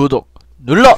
구독 눌러.